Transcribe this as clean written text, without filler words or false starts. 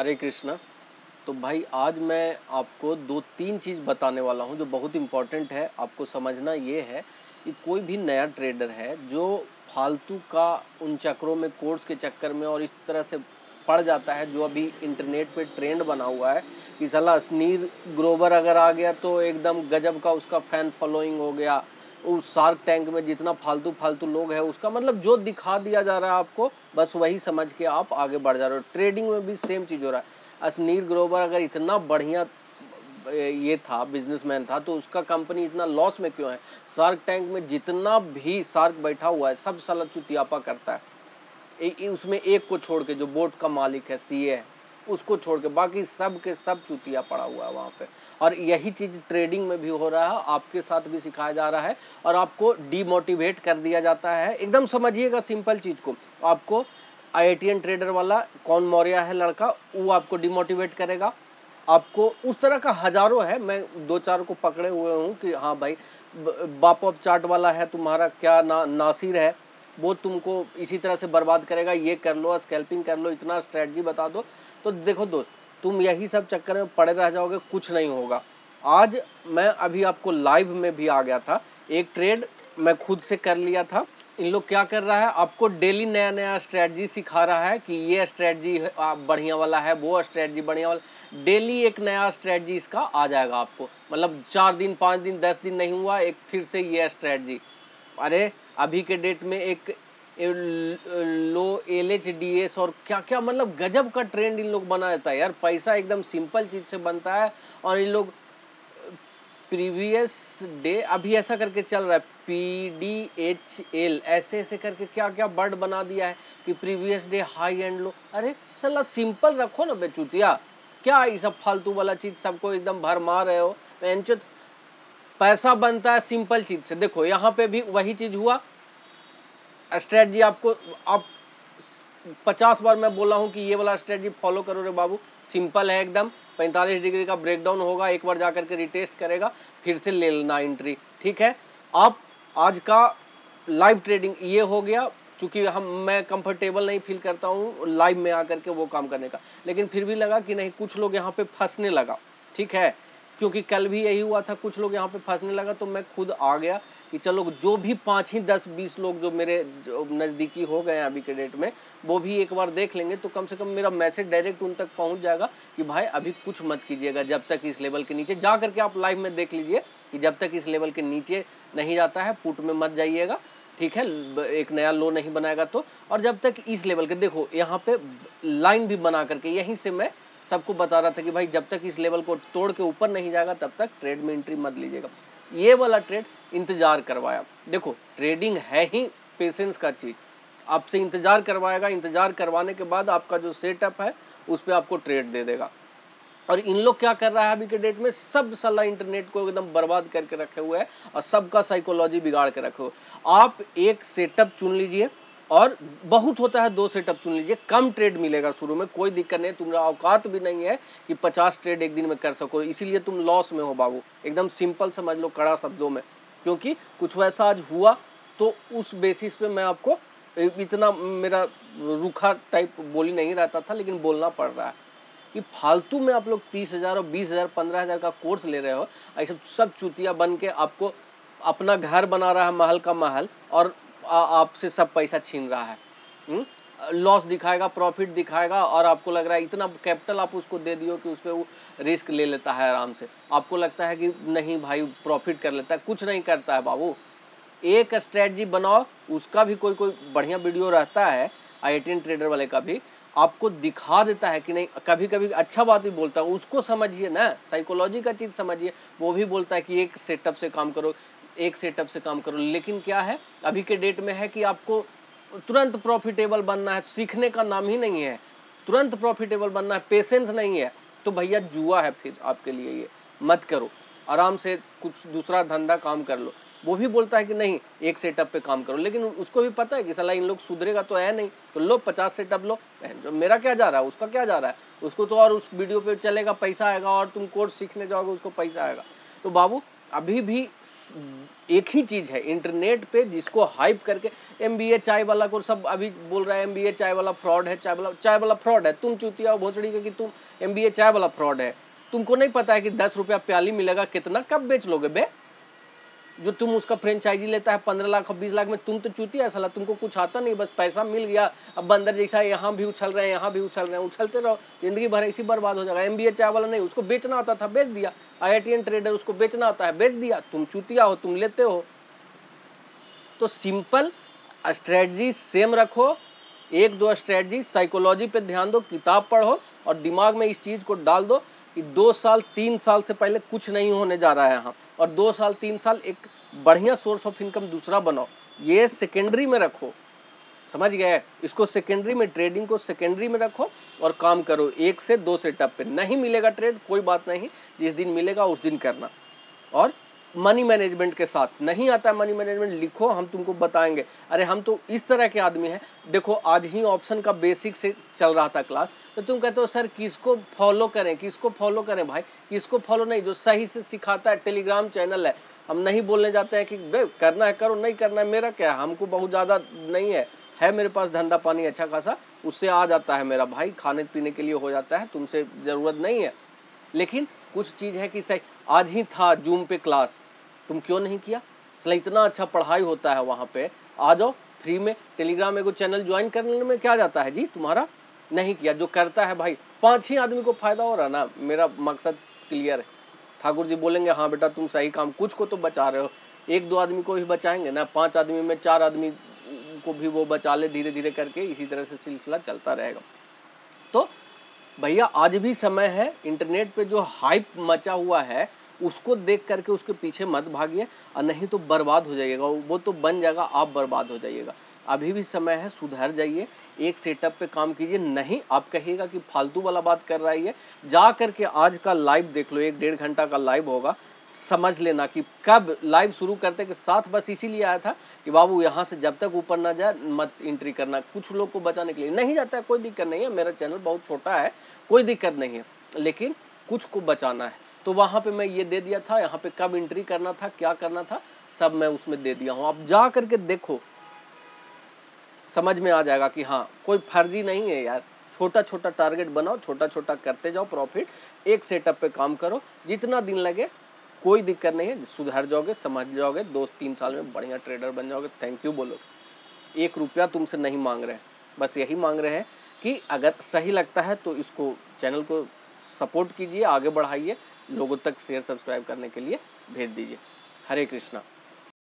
हरे कृष्णा। तो भाई आज मैं आपको दो तीन चीज़ बताने वाला हूं जो बहुत इम्पॉर्टेंट है। आपको समझना ये है कि कोई भी नया ट्रेडर है जो फालतू का उन चक्रों में, कोर्स के चक्कर में और इस तरह से पड़ जाता है जो अभी इंटरनेट पे ट्रेंड बना हुआ है कि साला अश्नीर ग्रोवर अगर आ गया तो एकदम गजब का उसका फैन फॉलोइंग हो गया। उस शार्क टैंक में जितना फालतू लोग है उसका मतलब जो दिखा दिया जा रहा है आपको, बस वही समझ के आप आगे बढ़ जा रहे हो। ट्रेडिंग में भी सेम चीज़ हो रहा है। अश्नीर ग्रोवर अगर इतना बढ़िया ये था, बिजनेसमैन था, तो उसका कंपनी इतना लॉस में क्यों है? शार्क टैंक में जितना भी शार्क बैठा हुआ है सब साला चुतियापा करता है। उसमें एक को छोड़ के जो बोट का मालिक है, सीए है, उसको छोड़ के बाकी सब के सब चुतिया पड़ा हुआ है वहाँ पे। और यही चीज़ ट्रेडिंग में भी हो रहा है, आपके साथ भी सिखाया जा रहा है और आपको डीमोटिवेट कर दिया जाता है। एकदम समझिएगा सिंपल चीज़ को। आपको IITN ट्रेडर वाला कौन मौर्या है लड़का, वो आपको डिमोटिवेट करेगा। आपको उस तरह का हजारों है, मैं दो चार को पकड़े हुए हूँ कि हाँ भाई बाप ऑफ चार्ट वाला है तुम्हारा, क्या नासिर है, वो तुमको इसी तरह से बर्बाद करेगा, ये कर लो, स्कैल्पिंग कर लो, इतना स्ट्रेटजी बता दो। तो देखो दोस्त, तुम यही सब चक्कर में पड़े रह जाओगे, कुछ नहीं होगा। आज मैं अभी आपको लाइव में भी आ गया था, एक ट्रेड मैं खुद से कर लिया था। इन लोग क्या कर रहा है, आपको डेली नया नया स्ट्रेटजी सिखा रहा है कि ये स्ट्रेटजी बढ़िया वाला है, वो स्ट्रेटजी बढ़िया वाला। डेली एक नया स्ट्रेटजी इसका आ जाएगा आपको, मतलब 4 दिन 5 दिन 10 दिन नहीं हुआ एक फिर से ये स्ट्रेटजी। अरे अभी के डेट में एक लो LHDS और क्या क्या, मतलब गजब का ट्रेंड इन लोग बना देता है यार। पैसा एकदम सिंपल चीज़ से बनता है। और इन लोग प्रीवियस डे अभी ऐसा करके चल रहा है, PDHL ऐसे ऐसे करके क्या क्या वर्ड बना दिया है कि previous day high and low. अरे साला सिंपल रखो ना बेचूतिया, क्या ये सब फालतू वाला चीज़ सबको एकदम भर मार रहे हो। पैसा बनता है सिंपल चीज़ से। देखो यहाँ पे भी वही चीज़ हुआ, स्ट्रेटजी आपको, आप 50 बार मैं बोला हूँ कि ये वाला स्ट्रेटजी फॉलो करो रे बाबू, सिंपल है एकदम। 45 डिग्री का ब्रेकडाउन होगा, एक बार जा करके रिटेस्ट करेगा, फिर से ले लेना एंट्री, ठीक है। आप आज का लाइव ट्रेडिंग ये हो गया, चूँकि मैं कंफर्टेबल नहीं फील करता हूँ लाइव में आकर के वो काम करने का, लेकिन फिर भी लगा कि नहीं कुछ लोग यहाँ पर फंसने लगा, ठीक है, क्योंकि कल भी यही हुआ था, कुछ लोग यहाँ पे फंसने लगा। तो मैं खुद आ गया कि चलो जो भी 5 ही 10 20 लोग जो मेरे नज़दीकी हो गए हैं अभी के डेट में, वो भी एक बार देख लेंगे तो कम से कम मेरा मैसेज डायरेक्ट उन तक पहुँच जाएगा कि भाई अभी कुछ मत कीजिएगा जब तक इस लेवल के नीचे, जा करके आप लाइव में देख लीजिए कि जब तक इस लेवल के नीचे नहीं जाता है पुट में मत जाइएगा, ठीक है, एक नया लो नहीं बनाएगा तो। और जब तक इस लेवल के, देखो यहाँ पर लाइन भी बना करके यहीं से मैं सबको बता रहा था कि भाई जब तक इस लेवल को तोड़ के ऊपर नहीं जाएगा तब तक ट्रेड में एंट्री मत लीजिएगा। ये वाला ट्रेड इंतज़ार करवाया। देखो ट्रेडिंग है ही पेशेंस का चीज़, आपसे इंतज़ार करवाएगा, इंतज़ार करवाने के बाद आपका जो सेटअप है उस पर आपको ट्रेड दे देगा। और इन लोग क्या कर रहा है अभी के डेट में, सब साला इंटरनेट को एकदम बर्बाद करके रखे हुए है और सबका साइकोलॉजी बिगाड़ के रखे हुए। आप एक सेटअप चुन लीजिए, और बहुत होता है 2 सेटअप चुन लीजिए, कम ट्रेड मिलेगा शुरू में, कोई दिक्कत नहीं, तुम्हारा औकात भी नहीं है कि 50 ट्रेड एक दिन में कर सको, इसीलिए तुम लॉस में हो बाबू, एकदम सिंपल समझ लो कड़ा शब्दों में। क्योंकि कुछ वैसा आज हुआ तो उस बेसिस पे मैं आपको, इतना मेरा रूखा टाइप बोली नहीं रहता था लेकिन बोलना पड़ रहा है कि फालतू में आप लोग 30,000 और 20,000 15,000 का कोर्स ले रहे हो, ऐसे सब चूतिया बन के आपको अपना घर बना रहा है, महल का महल, और आपसे सब पैसा छीन रहा है। लॉस दिखाएगा, प्रॉफिट दिखाएगा, और आपको लग रहा है इतना कैपिटल आप उसको दे दियो कि उस पर वो रिस्क ले लेता है आराम से। आपको लगता है कि नहीं भाई प्रॉफिट कर लेता है, कुछ नहीं करता है बाबू। एक स्ट्रेटजी बनाओ, उसका भी कोई कोई बढ़िया वीडियो रहता है, IITN ट्रेडर वाले का भी आपको दिखा देता है कि नहीं, कभी कभी अच्छा बात भी बोलता है, उसको समझिए ना, साइकोलॉजी का चीज़ समझिए। वो भी बोलता है कि एक सेटअप से काम करो, एक सेटअप से काम करो, लेकिन क्या है अभी के डेट में है कि आपको तुरंत प्रॉफिटेबल बनना है, सीखने का नाम ही नहीं है, तुरंत प्रॉफिटेबल बनना है, पेशेंस नहीं है, तो भैया जुआ है फिर आपके लिए, ये मत करो, आराम से कुछ दूसरा धंधा काम कर लो। वो भी बोलता है कि नहीं एक सेटअप पे काम करो, लेकिन उसको भी पता है कि साला इन लोग सुधरेगा तो है नहीं, तो लो 50 सेटअप लो, मेरा क्या जा रहा है, उसका क्या जा रहा है, उसको तो और उस वीडियो पे चलेगा, पैसा आएगा, और तुम कोर्स सीखने जाओगे उसको पैसा आएगा। तो बाबू अभी भी एक ही चीज़ है इंटरनेट पे जिसको हाइप करके MBA चायवाला को सब अभी बोल रहा है MBA चायवाला फ्रॉड है, चायवाला फ्रॉड है। तुम चूतिया हो भोसड़ी का कि तुम MBA चायवाला फ्रॉड है। तुमको नहीं पता है कि 10 रुपया प्याली मिलेगा, कितना कब बेच लोगे बे? जो तुम उसका फ्रेंचाइजी लेता है 15 लाख और 20 लाख में, तुम तो चूतिया साला, तुमको कुछ आता नहीं, बस पैसा मिल गया। अब बंदर जैसा यहाँ भी उछल रहे हैं, यहाँ भी उछल रहे हैं, उछलते रहो, जिंदगी भर इसी बर्बाद हो जाएगा। MBA चायवाला नहीं, उसको बेचना आता था, बेच दिया। IITN ट्रेडर, उसको बेचना आता है, बेच दिया। तुम चूतिया हो, तुम लेते हो। तो सिंपल स्ट्रेटजी सेम रखो, 1-2 स्ट्रेटजी, साइकोलॉजी पे ध्यान दो, किताब पढ़ो और दिमाग में इस चीज़ को डाल दो कि 2-3 साल से पहले कुछ नहीं होने जा रहा है यहाँ, और 2-3 साल एक बढ़िया सोर्स ऑफ इनकम दूसरा बनाओ। ये सेकेंडरी में रखो, समझ गए? इसको सेकेंडरी में, ट्रेडिंग को सेकेंडरी में रखो और काम करो 1 से 2 सेटअप पे। नहीं मिलेगा ट्रेड, कोई बात नहीं, जिस दिन मिलेगा उस दिन करना। और मनी मैनेजमेंट के साथ, नहीं आता मनी मैनेजमेंट लिखो, हम तुमको बताएंगे। अरे हम तो इस तरह के आदमी हैं, देखो आज ही ऑप्शन का बेसिक से चल रहा था क्लास, तो तुम कहते हो सर किसको फॉलो करें, किसको फॉलो करें? भाई किसको फॉलो नहीं, जो सही से सिखाता है, टेलीग्राम चैनल है। हम नहीं बोलने जाते हैं कि करना है करो, नहीं करना है मेरा क्या है, हमको बहुत ज़्यादा नहीं है, है मेरे पास धंधा पानी अच्छा खासा, उससे आ जाता है मेरा भाई, खाने पीने के लिए हो जाता है, तुमसे ज़रूरत नहीं है। लेकिन कुछ चीज़ है कि सही, आज ही था जूम पे क्लास, तुम क्यों नहीं किया? इसलिए इतना अच्छा पढ़ाई होता है वहाँ पे, आ जाओ फ्री में। टेलीग्राम एगो चैनल ज्वाइन करने में क्या जाता है जी तुम्हारा? नहीं किया, जो करता है भाई 5 ही आदमी को फायदा हो रहा ना, मेरा मकसद क्लियर है। ठाकुर जी बोलेंगे हाँ बेटा तुम सही काम, कुछ को तो बचा रहे हो, 1-2 आदमी को भी बचाएंगे ना, 5 आदमी में 4 आदमी को भी वो बचा ले, धीरे धीरे करके इसी तरह से सिलसिला चलता रहेगा। तो भैया आज भी समय है, इंटरनेट पे जो हाइप मचा हुआ है उसको देख करके उसके पीछे मत भागिए, और नहीं तो बर्बाद हो जाइएगा, वो तो बन जाएगा, आप बर्बाद हो जाइएगा। अभी भी समय है, सुधर जाइए, एक सेटअप पे काम कीजिए। नहीं आप कहिएगा कि फालतू वाला बात कर रही है, जा करके आज का लाइव देख लो, 1-1.5 घंटा का लाइव होगा। समझ लेना कि कब लाइव शुरू करते के साथ बस इसीलिए आया था कि बाबू यहाँ से जब तक ऊपर ना जाए मत एंट्री करना, कुछ लोग को बचाने के लिए। नहीं जाता है कोई दिक्कत नहीं है, मेरा चैनल बहुत छोटा है, कोई दिक्कत नहीं है, लेकिन कुछ को बचाना है। तो वहाँ पे मैं ये दे दिया था, यहाँ पे कब एंट्री करना था, क्या करना था, सब मैं उसमें दे दिया हूँ। आप जा करके देखो, समझ में आ जाएगा कि हाँ कोई फर्जी नहीं है यार। छोटा छोटा टारगेट बनाओ, छोटा छोटा करते जाओ प्रॉफिट, एक सेटअप पे काम करो, जितना दिन लगे कोई दिक्कत नहीं है, सुधर जाओगे, समझ जाओगे, 2-3 साल में बढ़िया ट्रेडर बन जाओगे, थैंक यू बोलोगे। 1 रुपया तुमसे नहीं मांग रहे हैं, बस यही मांग रहे हैं कि अगर सही लगता है तो इसको, चैनल को सपोर्ट कीजिए, आगे बढ़ाइए, लोगों तक शेयर सब्सक्राइब करने के लिए भेज दीजिए। हरे कृष्णा।